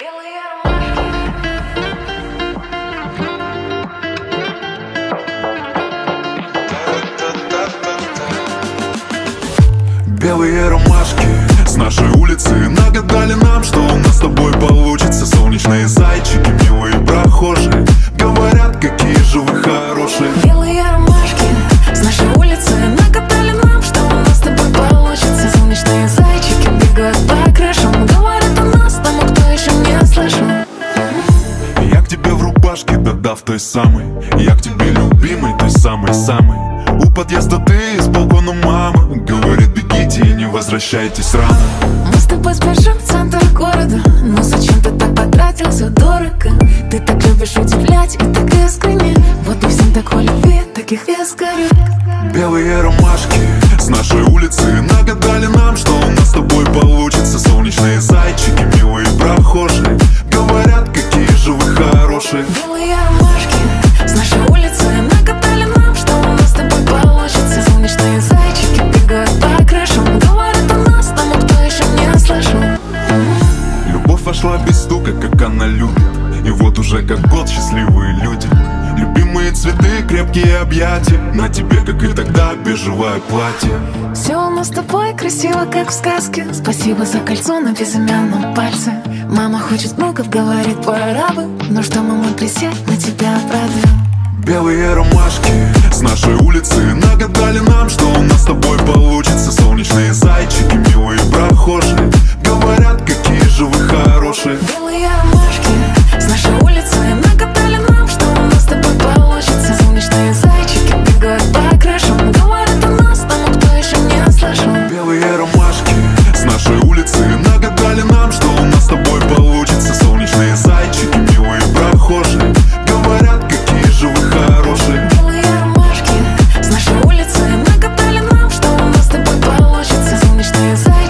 Белые ромашки. Белые ромашки с нашей улицы нагадали нам, что у нас с тобой получится. Солнечные зайчики, милые прохожие, говорят, какие же вы хорошие. Белые ромашки с нашей улицы нагадали нам, что у нас с тобой получится. Солнечные зайчики бегают по крышам, говорят о нас тому, кто еще не слышал. Я к тебе в рубашке, додав той самой. Я к тебе, любимый, той самой-самой. У подъезда ты, с балкона мама говорит: бегите и не возвращайтесь рано. Мы с тобой спешим в центр города, но зачем ты так потратился дорого? Ты так любишь удивлять и так искренне. Вот и всем такой любви, таких искорек. Белые ромашки с нашей улицы нагадали нам, что у нас с тобой получится. Солнечные зайчики, милые прохожие, говорят, какие же вы хорошие. Белые ромашки с нашей улицы нагадали нам, что у нас с тобой получится. Солнечные зайчики бегают по крышам, говорят о нас тому, кто еще не слышал. Любовь вошла без стука, как она любит, и вот уже как год счастливые люди. Любимые цветы, крепкие объятия, на тебе, как и тогда, бежевое платье. Все у нас с тобой красиво, как в сказке. Спасибо за кольцо на безымянном пальце. Мама хочет внуков, говорит, пора бы. Ну что, мама, присядь, на тебя правда. Белые ромашки с нашей улицы нагадали нам, что у нас с тобой получится. Солнечные зайчики, милые прохожие, говорят, какие же вы хорошие. Белые ромашки с нашей улицы нагадали нам, что у нас с тобой получится. Солнечные зайчики бегают по крышам, говорят о нас тому, кто еще не слышал. Белые ромашки с нашей улицы нагадали нам, что у нас с тобой получится. Солнечные зайчики, милые прохожие, говорят, какие же вы хорошие. Белые ромашки с нашей улицы нагадали нам, что у нас с тобой получится. Солнечные зайчики.